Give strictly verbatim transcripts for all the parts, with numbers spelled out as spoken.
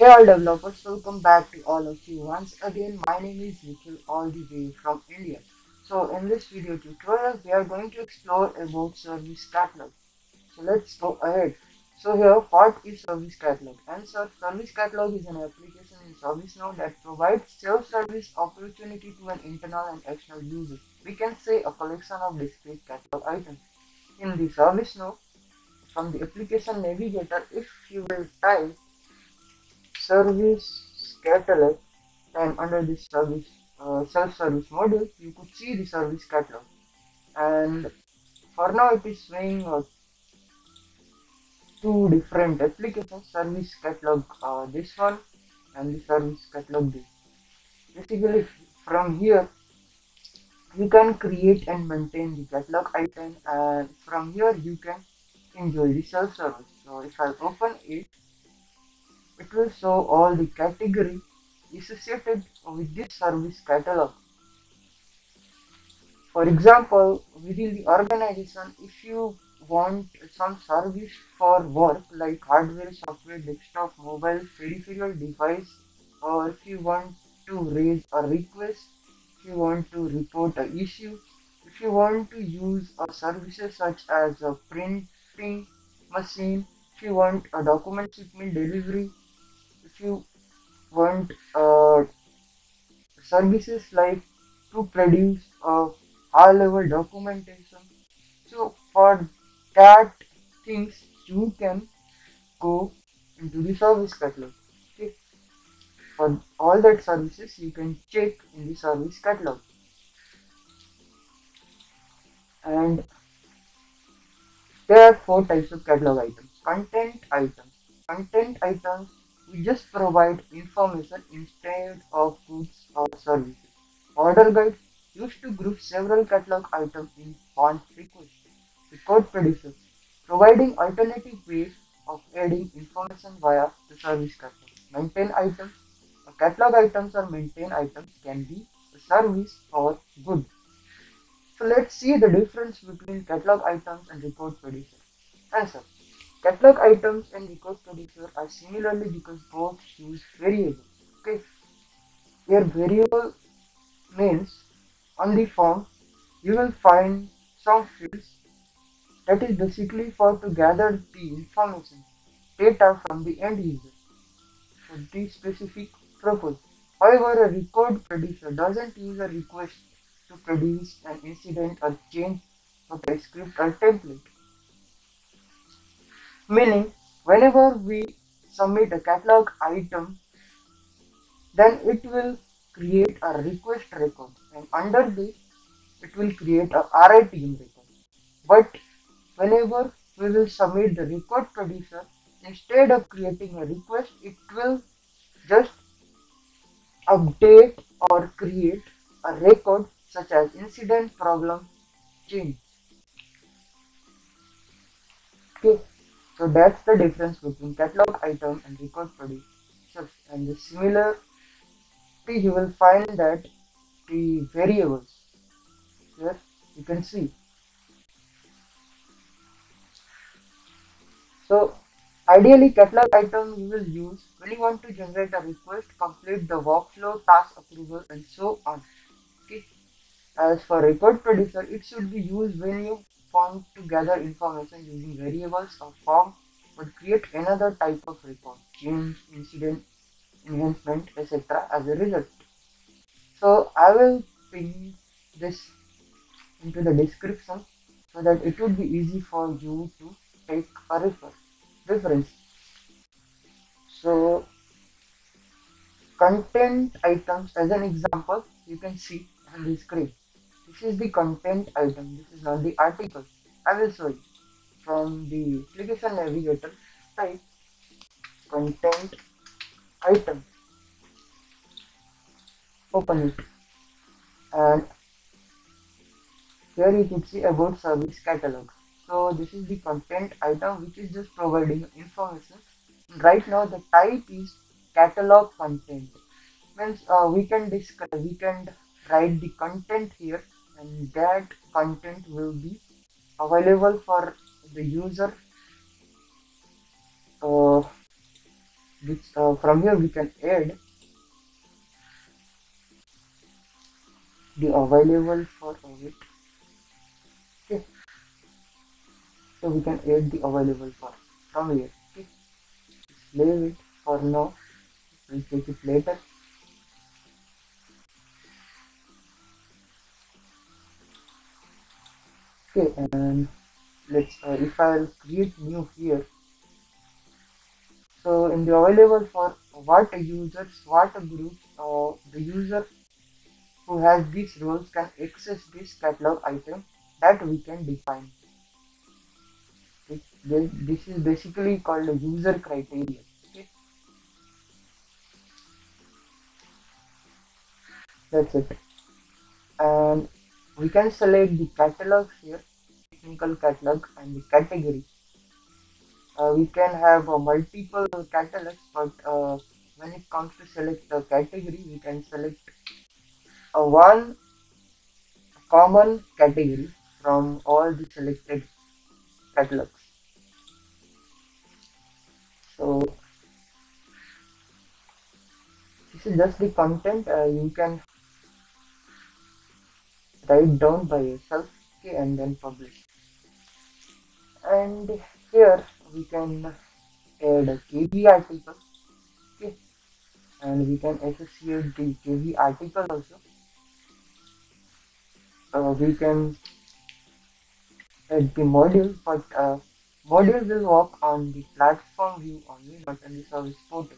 Hey all developers, welcome back to all of you once again. My name is Nikhil, all the way from India. So in this video tutorial, we are going to explore about service catalog. So let's go ahead. So here, what is service catalog? And so service catalog is an application in ServiceNow that provides self-service opportunity to an internal and external user. We can say a collection of discrete catalog items. In the ServiceNow, from the application navigator, if you will type service catalog and under this service uh, self-service module, you could see the service catalog, and for now it is showing uh, two different applications, service catalog uh, this one and the service catalog this. Basically from here you can create and maintain the catalog item, and from here you can enjoy the self-service. So if I open it, it will show all the category associated with this service catalog. For example, within the organization, if you want some service for work like hardware, software, desktop, mobile, peripheral device, or if you want to raise a request, if you want to report an issue, if you want to use a services such as a printing machine, if you want a document shipment delivery, if you want uh, services like to produce a high level documentation, so for that things you can go into the service catalog. Okay, for all that services you can check in the service catalog. And there are four types of catalog items. Content items. Content items we just provide information instead of goods or services. Order guides used to group several catalog items in one request. Record producers providing alternative ways of adding information via the service catalog. Maintain items. Catalog items or maintain items can be a service or good. So let's see the difference between catalog items and record producers. Answer. Catalog items and record producer are similarly because both use variables. Okay, here variable means on the form you will find some fields that is basically for to gather the information, data from the end user for the specific purpose. However, a record producer doesn't use a request to produce an incident or change of a script or template. Meaning, whenever we submit a catalog item, then it will create a request record, and under this, it will create a R I T M record. But whenever we will submit the record producer, instead of creating a request, it will just update or create a record such as incident, problem, change. Okay. So that's the difference between catalog item and record producer. And the similar you will find that the variables here you can see. So ideally catalog item you will use when you want to generate a request, complete the workflow, task approval, and so on. Okay. As for record producer, it should be used when you want to gather information using variables or form, but create another type of report, change, incident, enhancement, et cetera as a result. So I will pin this into the description so that it would be easy for you to take a refer reference. So content items as an example you can see on the screen. This is the content item, this is not the article. I will show you. From the application navigator, type content item, open it, and here you can see about service catalog. So this is the content item which is just providing information. Right now the type is catalog content, means uh, we can describe, we can write the content here, and that content will be available for the user uh, which uh, from here we can add the available for it. Okay. So we can add the available for from here. Okay. Leave it for now. We'll take it later. Okay, and let's uh, if I'll create new here. So in the available for what users, what group, uh, the user who has these roles can access this catalog item that we can define. It, this is basically called a user criteria. Okay. That's it. And we can select the catalog here, technical catalog, and the category. Uh, we can have uh, multiple catalogs, but uh, when it comes to select the category, we can select a one common category from all the selected catalogs. So this is just the content. Uh, you can write down by yourself, okay, and then publish. And here we can add a K V article, okay, and we can associate the K V article also. Uh, we can add the module, but uh, module will work on the platform view only, not on the service portal.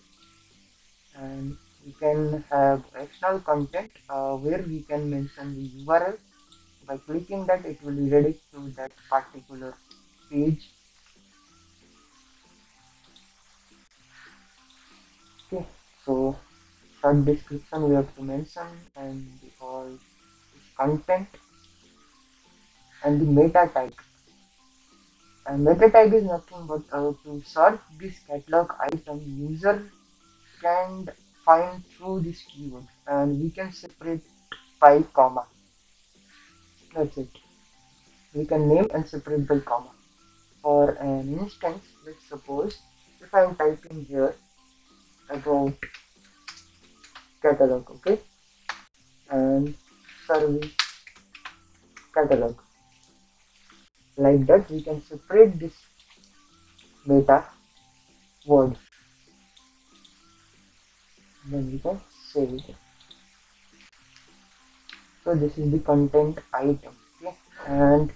And we can have external content uh, where we can mention the U R L. By clicking that, it will redirect to that particular page. Okay, so short description we have to mention, and the all content, and the meta tag. And meta tag is nothing but uh, to search this catalog item, user can find through this keyword, and we can separate by comma. That's it. We can name and separate by comma. For an instance, let's suppose if I am typing here about catalog, okay, and service catalog, like that we can separate this meta word, then we can save it. So this is the content item, okay? And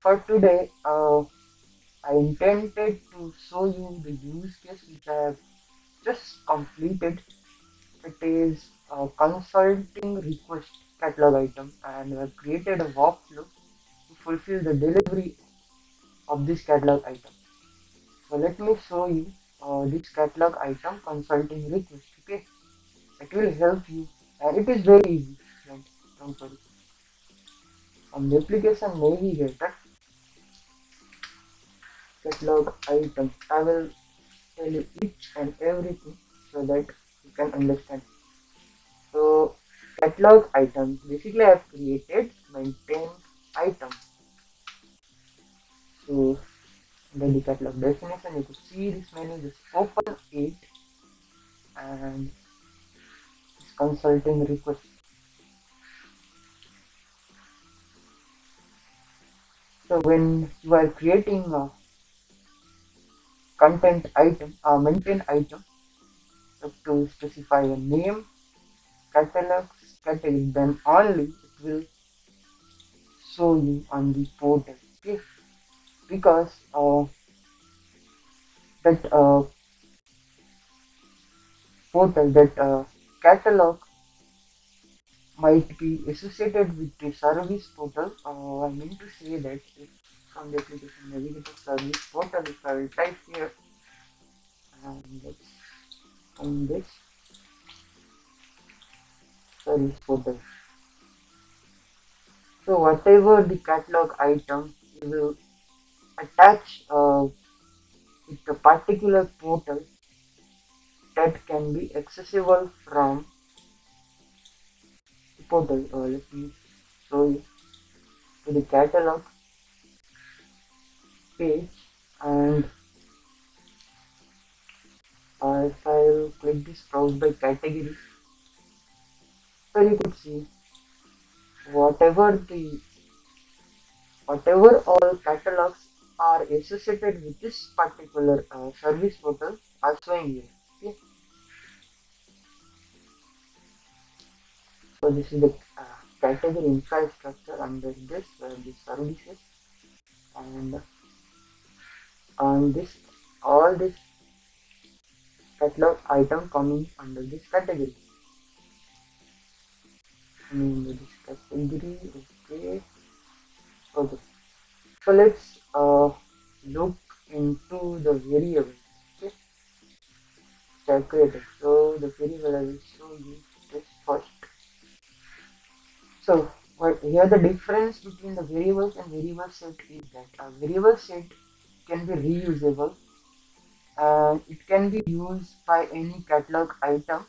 for today uh, I intended to show you the use case which I have just completed. It is a consulting request catalog item, and we have created a workflow to fulfill the delivery of this catalog item. So let me show you uh, this catalog item consulting request. Okay, it will help you, and it is very easy. Don't worry. On the application navigator, catalog item. I will tell you each and everything so that you can understand. So catalog item, basically I have created maintain item. So then the catalog definition, you could see this menu, just open it, and this consulting request. So when you are creating a content item, uh, maintain item, you have to specify a name, catalog, category, then only it will show you on the portal, okay? Because uh, that uh, portal, that uh, catalog might be associated with the service portal. Uh, I mean to say that if from the application navigator service portal, if I will type here and let's on this service portal, so whatever the catalog item, you will attach uh, with a particular portal that can be accessible from the portal. Uh, let me show you to the catalog page, and Uh, if I'll click this browse by category, so you could see whatever the whatever all catalogs are associated with this particular uh, service portal are showing here. Okay. So this is the uh, category infrastructure under this uh, the services, and on this all this catalog item coming under this category. Under this category, okay. Okay. So let's uh, look into the variable. Okay. So I created. So the variable I will show you this first. So here the difference between the variables and variable set is that a variable set can be reusable. Uh, it can be used by any catalog item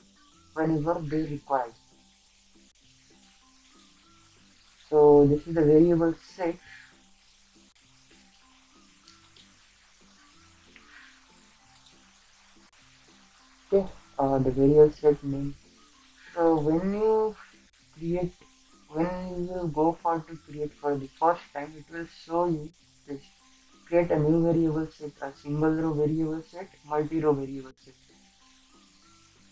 whenever they require. So this is the variable set. Okay, uh, the variable set name. So when you create, when you go for to create for the first time, it will show you this. Create a new variable set, a single row variable set, multi-row variable set.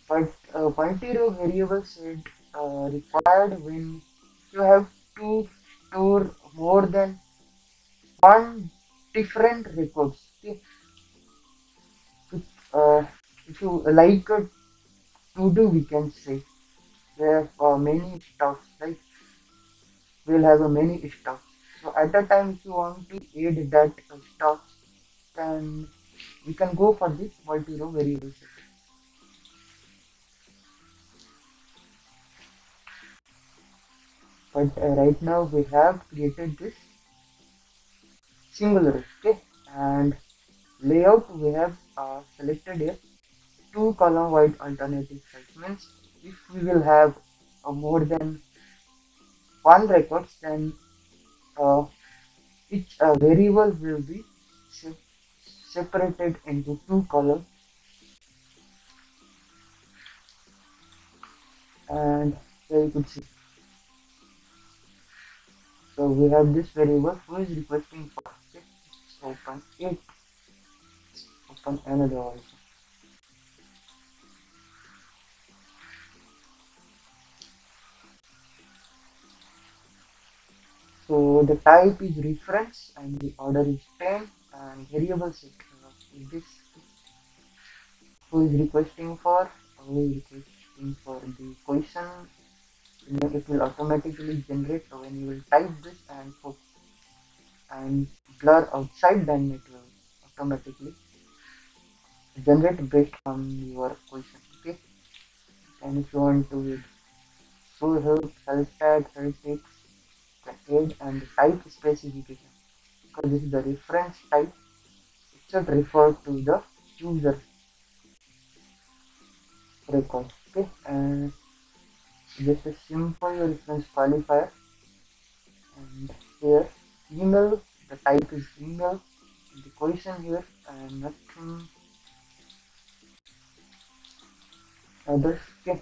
But uh, multi-row variable set uh, required when you have to store more than one different records. Okay. If, uh, if you like a to-do, we can say there are uh, many stocks. Like we'll have a many stocks. So at a time, if you want to add that uh, stock, then we can go for this multi-row variable set. But uh, right now we have created this single row, okay? And layout we have uh, selected a two column wide alternative site. Means if we will have uh, more than one records, then Uh, each uh, variable will be se separated into two columns, and here you could see. So we have this variable who is requesting for it. Open it. Open another one. So the type is reference and the order is ten, and variable set is this. Who is requesting for? Who is requesting for the question? It will automatically generate. So when you will type this and put and blur outside, then it will automatically generate based on your question. Okay. And if you want to show help, help tag, help text, add and type specification, because this is the reference type, it should refer to the user record. Okay, and just a simple reference qualifier, and here email, the type is email, the question here and nothing others. Okay.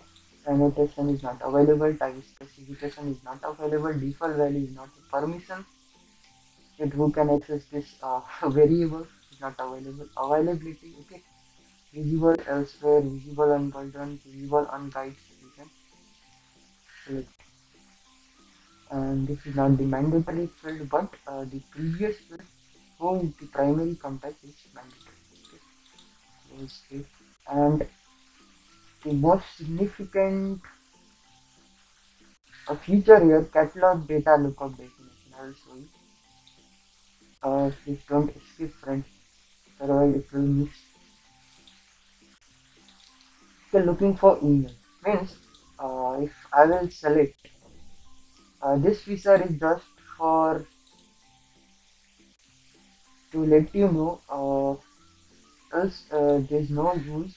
Annotation is not available, type specification is not available, default value is not permission, it who can access this uh, variable is not available, availability, okay, visible elsewhere, visible on buttons, visible on guides, you can select. And this is not the mandatory field, but uh, the previous field, who is the primary contact is mandatory. Okay. And the most significant uh, feature here, catalog data lookup definition. I will show you. Uh, please don't skip, friends, otherwise it will miss. So looking for email means uh, if I will select uh, this feature is just for to let you know uh, else uh, there is no use.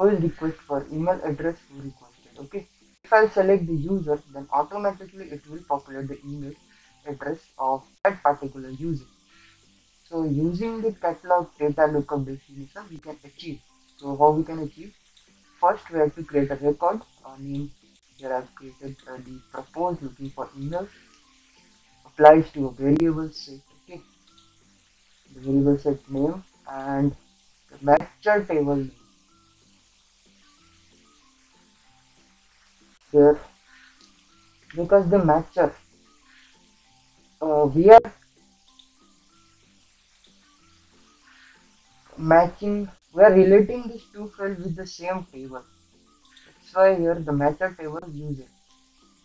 Who is request for email address who requested. Okay, if I select the user, then automatically it will populate the email address of that particular user. So using the catalog data lookup definition, we can achieve. So how we can achieve? First, we have to create a record. I mean, here I've created uh, the proposed looking for emails. Applies to a variable set. Okay, the variable set name and the matcher table name. Here, because the matcher, uh, we are matching, we are relating these two fields with the same table. That's why here the matcher table is used.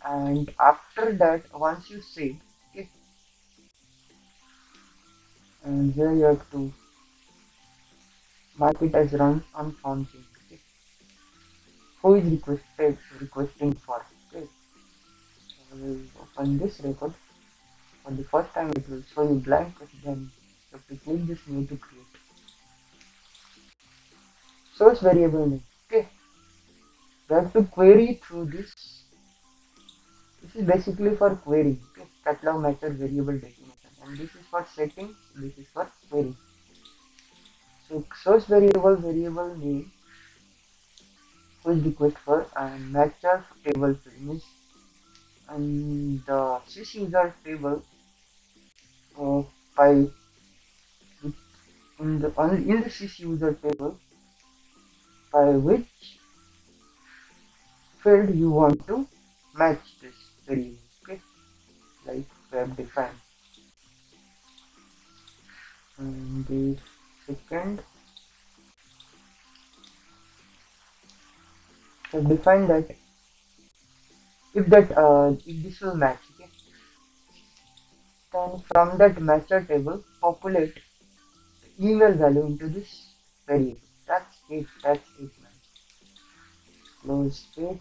And after that, once you save, okay, and here you have to mark it as run on found change. Okay, who is requested requesting for? Okay, I will open this record. For the first time, it will show you blank. Then you have to click this new to create. Source variable name. Okay, we have to query through this. This is basically for query. Okay, catalog matcher variable definition, and this is for setting. This is for query. So source variable variable name was request for and matcher table finish, and the sys user table uh, by in the in the sys user table. By which field you want to match this variable, okay? Like we have defined. And the second, so define that if that uh, if this will match, okay? Then from that matcher table, populate the email value into this variable. That's it, that's it, man. Close it.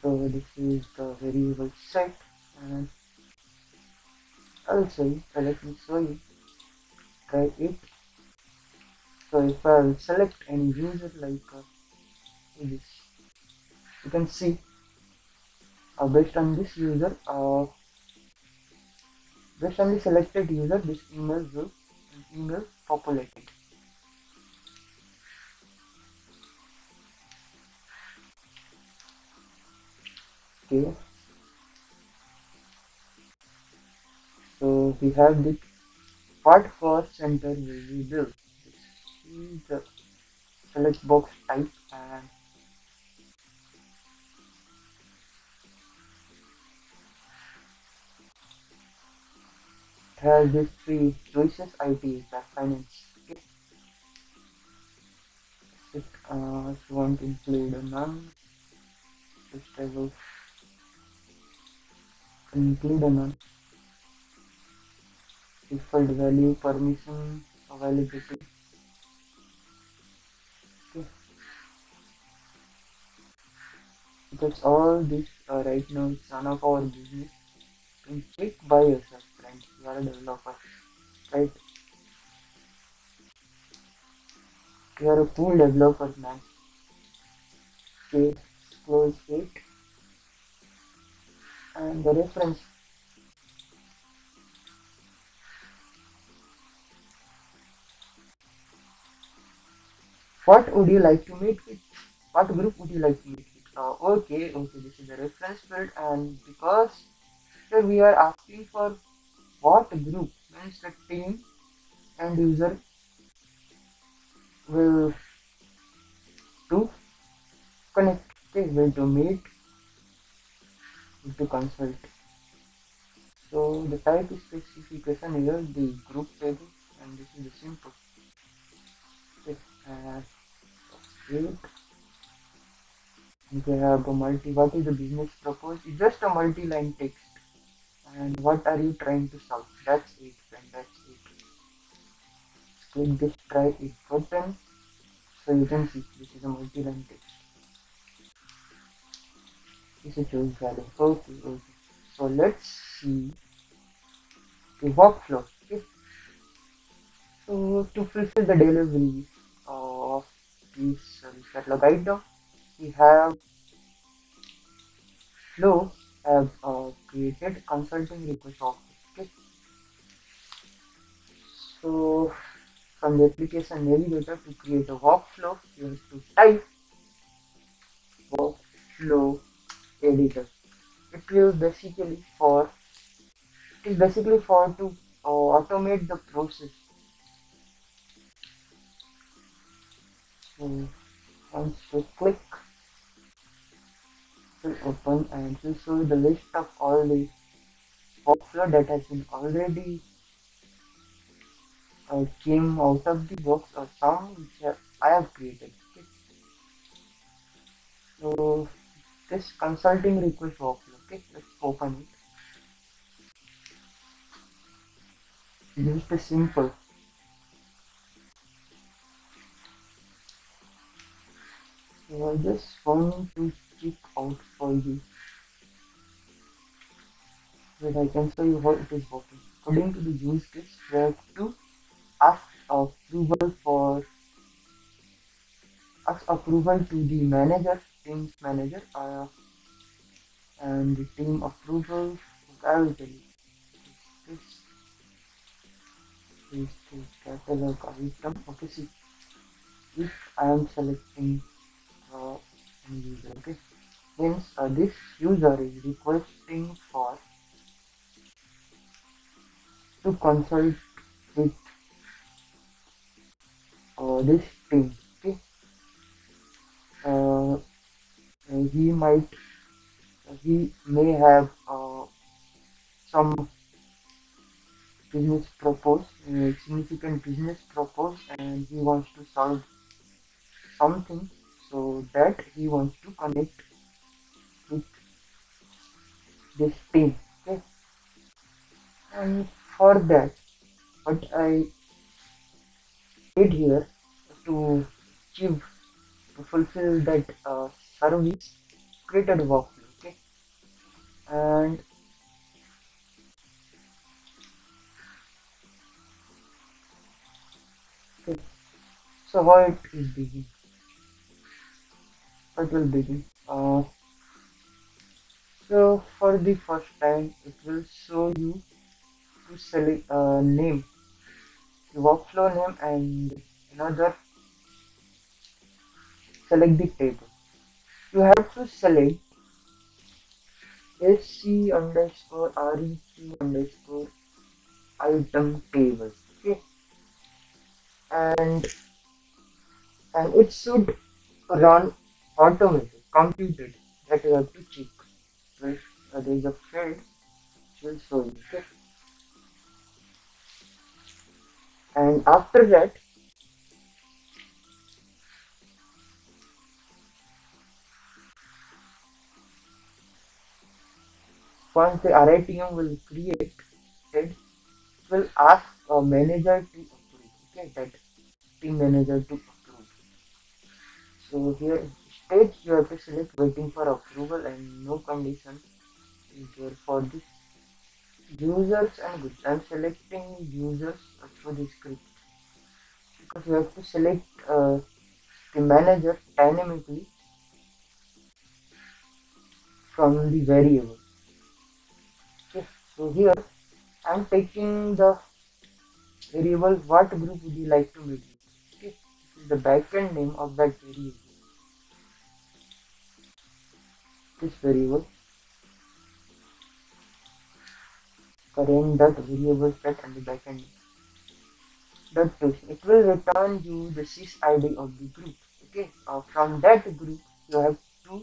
So this is the variable set, and also so let me show you. Try it. So if I will select any user like uh, this, you can see uh, based on this user, uh, based on the selected user, this email will email populated. Okay, so we have the part for center variable. This is the select box type, and it has these three choices: I T, that finance. Okay, if uh, if you want to include a none, just I will include a none. Default value, permission, availability. Okay, because all this uh, right now is none of our business. You can check by yourself, friends. You are a developer, right? You are a cool developer, man. Okay, close it. And the reference. What would you like to make it? What group would you like to make it? Uh, okay, okay, this is the reference field, and because here we are asking for what group, means the team and user will to connect, okay, will to meet, will to consult. So the type specification here is the group table, and this is the simple. Okay, uh, okay. We have a multi, what is the business proposed? It's just a multi-line text. And what are you trying to solve? That's it, friend. That's it. Click this try it button. So you can see this is a multi-line text. This is choose value. Okay, okay. So let's see the workflow. Okay. So to fulfill the delivery of this service catalog item, we have flow. Have uh, created consulting request object. Okay. So from the application navigator, to create a workflow, you have to type workflow editor. It is basically for it is basically for to uh, automate the process. So once you click to open, and to show the list of all the workflow that has been already uh, came out of the box, or some which I have created. Okay. So this consulting request workflow. Okay, let's open it. This is the simple. So I just want to check out for you. But I can show you how it is working. According to the use case, we have to ask approval for ask approval to the manager, team manager, uh, and the team approval. I will tell you. This is the catalog item. Okay, see if I am selecting. Uh, user, okay, means uh, this user is requesting for to consult with uh, this team. Okay, uh, he might he may have uh, some business propose uh, significant business propose, and he wants to solve something. So that he wants to connect with this team, okay. And for that, what I did here to achieve, to fulfill that uh, service, created workflow, okay. And okay. So how it is beginning. It will begin. Uh, so for the first time, it will show you to select uh, name, the workflow name, and another select the table. You have to select S C underscore R E T underscore item table. Okay, and and it should run automated, computed, that you have to check. Right? Uh, there is a field which will show you. Okay. And after that, once the R I T M will create it, will ask a manager to approve. Okay, that team manager to approve. So here. Stage you have to select waiting for approval, and no condition is there for this users and goods. I am selecting users through the script because you have to select uh, the manager dynamically from the variable. Okay, so here I am taking the variable. What group would you like to meet? Okay, this is the backend name of that variable. This variable, current that variable set and the backend that too. It will return you the sys I D of the group. Okay, uh, from that group you have to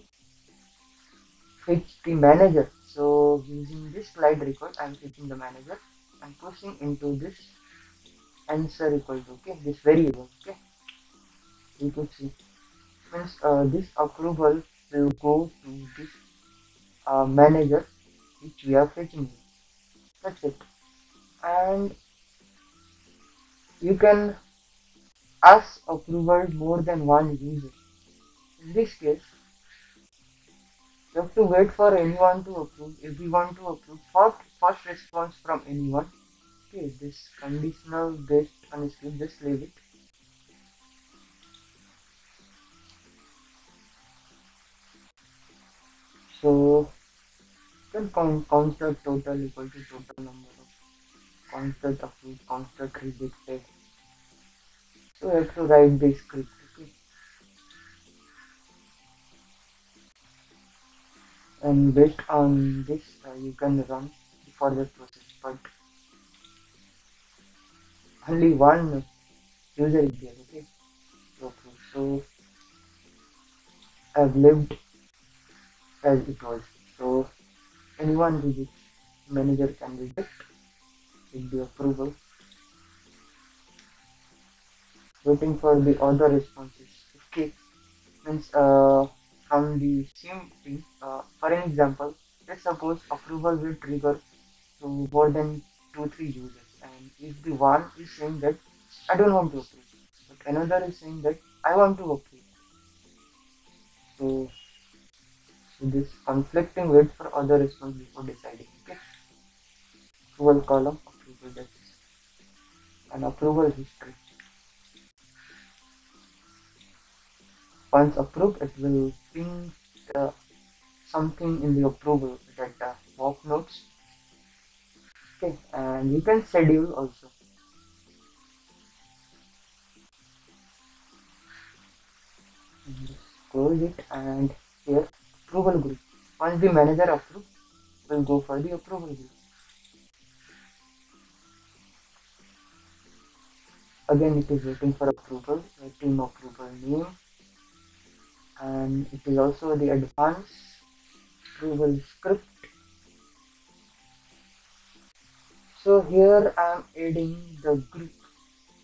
fetch the manager. So using this slide record, I am fetching the manager and pushing into this answer equal to, okay, this variable. Okay, you could see means uh, this approval will go to this uh, manager which we are fetching. That's it. And you can ask approval more than one user. In this case, you have to wait for anyone to approve. If we want to approve, first, first response from anyone. Okay, this conditional based on screen, just leave it. So, you can count, counter total equal to total number of construct of which construct rejected. So I have to write the script. Okay. And based on this, uh, you can run the further process, but only one user is there. Okay. Okay. So I have lived as it was. So anyone reject, manager can reject with the approval. Waiting for the other responses. Okay, means uh, from the same thing. Uh, for an example, let's suppose approval will trigger to more than two three users, and if the one is saying that I don't want to approve, but another is saying that I want to approve. So, so this conflicting, wait for other response before deciding. Okay, approval column, approval, that's it. And approval history. Once approved, it will ping uh, something in the approval that uh, mock notes. Okay, and you can schedule also. Just close it, and here approval group. Once the manager approves, we'll go for the approval group. Again, it is waiting for approval, team approval name. And it is also the advanced approval script. So here I am adding the group,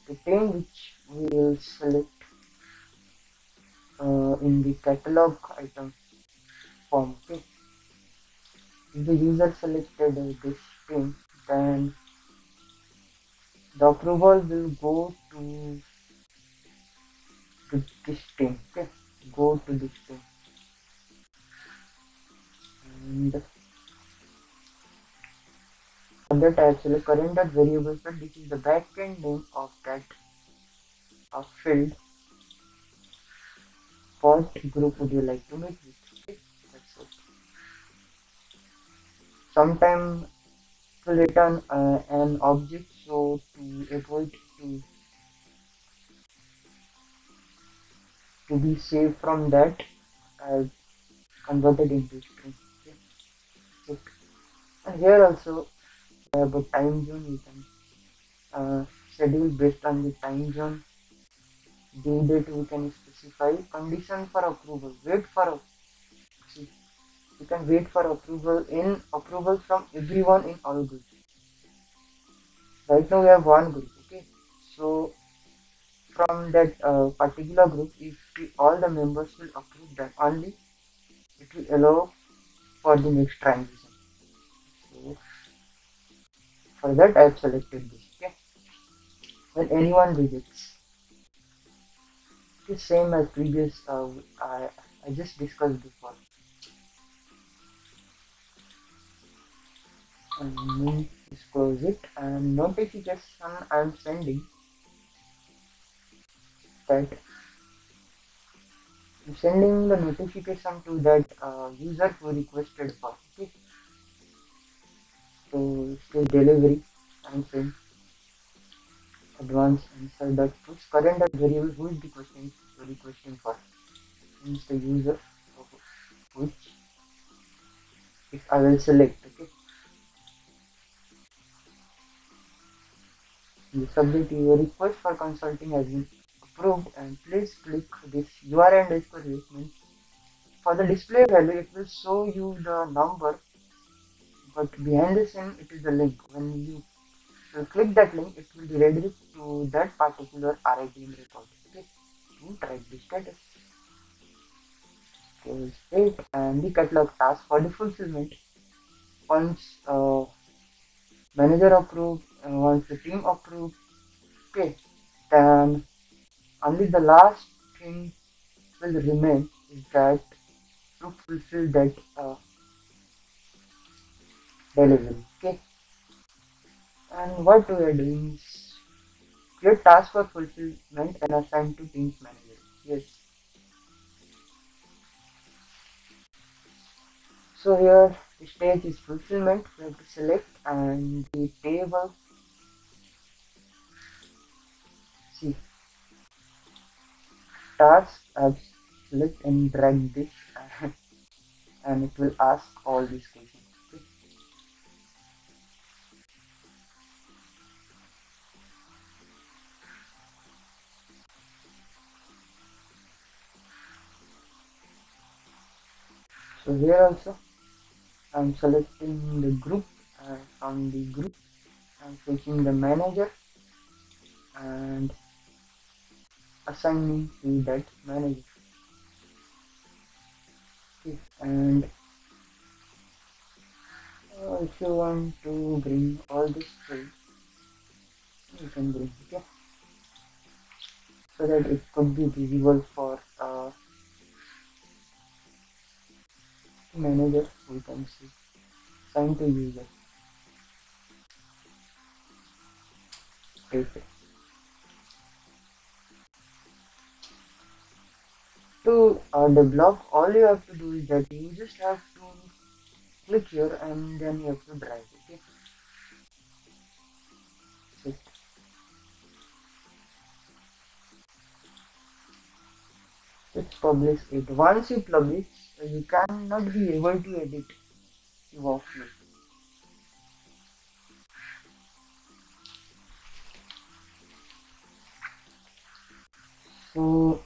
the thing which we will select uh, in the catalog item form. Okay. If the user selected uh, this thing, then the approval will go to, to this thing. Okay. Go to this thing, and for that I select current variable field. This is the backend name of that uh, field. What group would you like to make this? Okay, that's it. Sometime to return uh, an object, so to avoid to to be saved from that, I've converted into string. Okay. Okay. And here also uh, about time zone, you can uh, schedule based on the time zone. Due date we can specify, condition for approval, wait for, see, you can wait for approval in approval from everyone in all groups. Right now we have one group. Okay, so from that uh, particular group, if we, all the members will approve, that only it will allow for the next transition. So for that I have selected this. Okay, when anyone rejects, it is same as previous uh, I, I just discussed before. And just close it, and notification I am sending that I'm sending the notification to that uh, user who requested for. Okay, so still delivery and send advance answer that push current variable who is requesting requesting for, means the user, which if I will select. Okay, the subject, your request for consulting has been, and please click this U R L underscore means for the display value it will show you the number, but behind the scene it is the link. When you click that link, it will be redirected to that particular R I T M record. Okay, you try this status. Okay, state and the catalog task for the fulfillment. Once uh, manager approve, uh, once the team approve, okay, then only the last thing will remain is that to fulfill that uh, delivery. Okay, and what we are doing is create task for fulfillment and assign to teams manager. Yes, so here the stage is fulfillment. We have to select, and the table tasks, I've clicked and dragged this and it will ask all these questions. So here also I'm selecting the group, uh, from the group I'm taking the manager and assigning to that manager. Okay. And uh, if you want to bring all this tree, you can bring it, okay? So that it could be visible for uh, manager who can see, assign to user. Okay. To uh, develop, all you have to do is that you just have to click here and then you have to drag it. Okay. So, let's publish it. Once you publish, you cannot be able to edit the workflow. So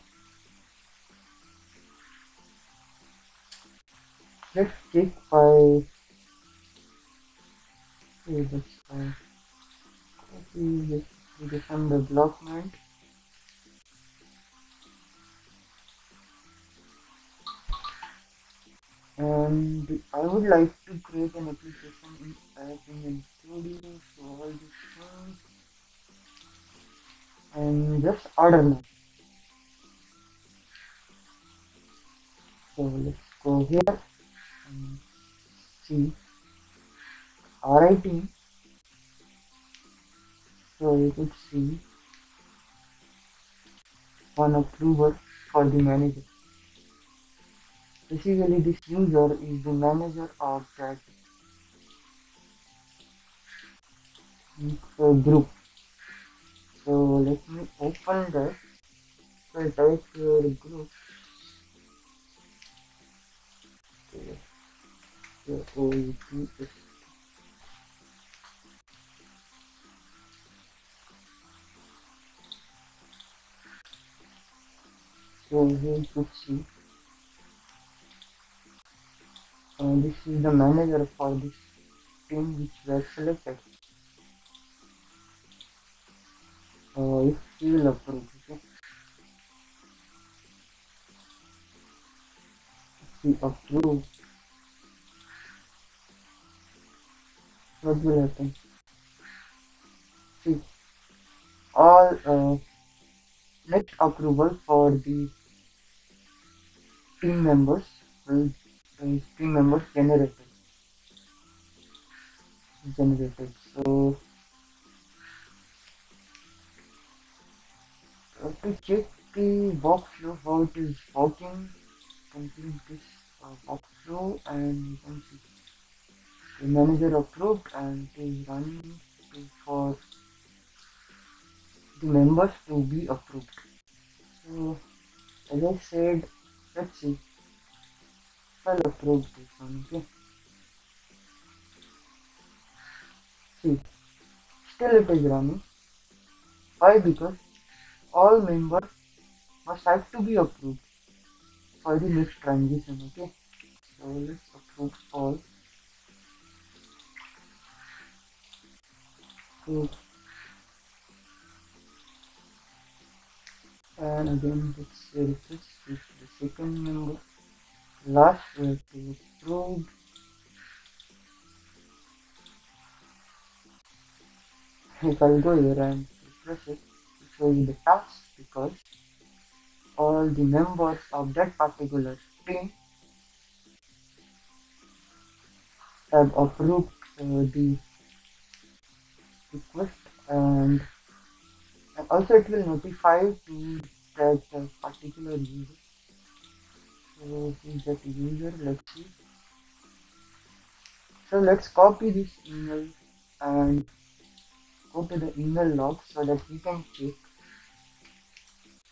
let's check by this copy this from the development. And I would like to create an application in Python Studio for all these things and just order now. So let's go here and see R I T M. So you could see one approver for the manager. Basically, this user is the manager of that group. So let me open that. So I type your group. So here you could see. Uh, this is the manager for this team which was selected. Uh, if he will approve, okay? If he approves, what will happen? See, all uh, next approval for the team members will team members generated generated so to check the workflow how it is working, complete this uh, workflow and you can see the manager approved and it is running for the members to be approved. So as I said, let's see. I'll approve this one, okay? See, still it is running. Why? Because all members must have to be approved for the next transition, okay? So let's approve all. Approve. And again, let's refresh with the second member. Last way to approve, if I'll go here and refresh it, it shows you the task because all the members of that particular team have approved uh, the request, and, and also it will notify to that uh, particular user. So that user, let's see. So let's copy this email and go to the email log so that we can check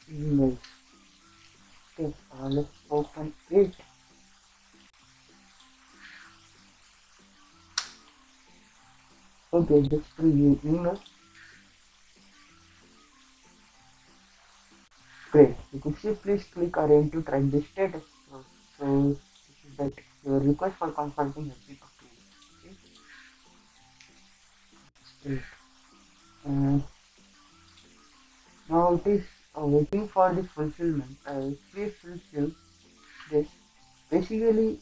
emails. going to display your email. Great. Could you please click arrange to track the status? So, so this is that your request for consulting has been approved. Okay. Uh, now it is uh, waiting for the fulfillment. Uh, please fulfill this. Basically,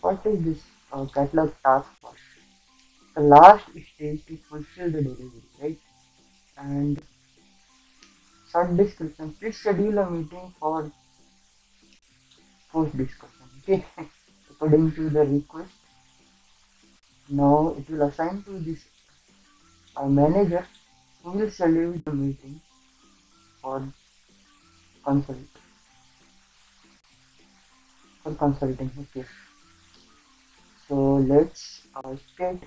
what is this uh, catalog task for? The last stage to fulfill the delivery, right? And short description. Please schedule a meeting for post discussion, okay? According to the request. Now it will assign to this uh, manager who will schedule the meeting for consulting. For consulting, okay. So let's uh, state,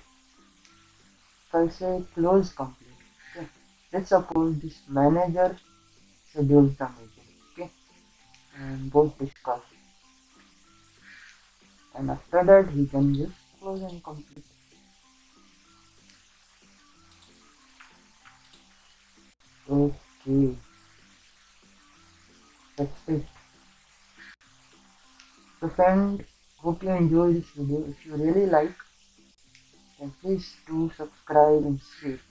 I'll say close complete. Okay. Let's suppose this manager schedules the meeting, okay, and both discuss, and after that he can just close and complete. Okay, that's it. So friend, hope you enjoy this video. If you really like, then please do subscribe and share.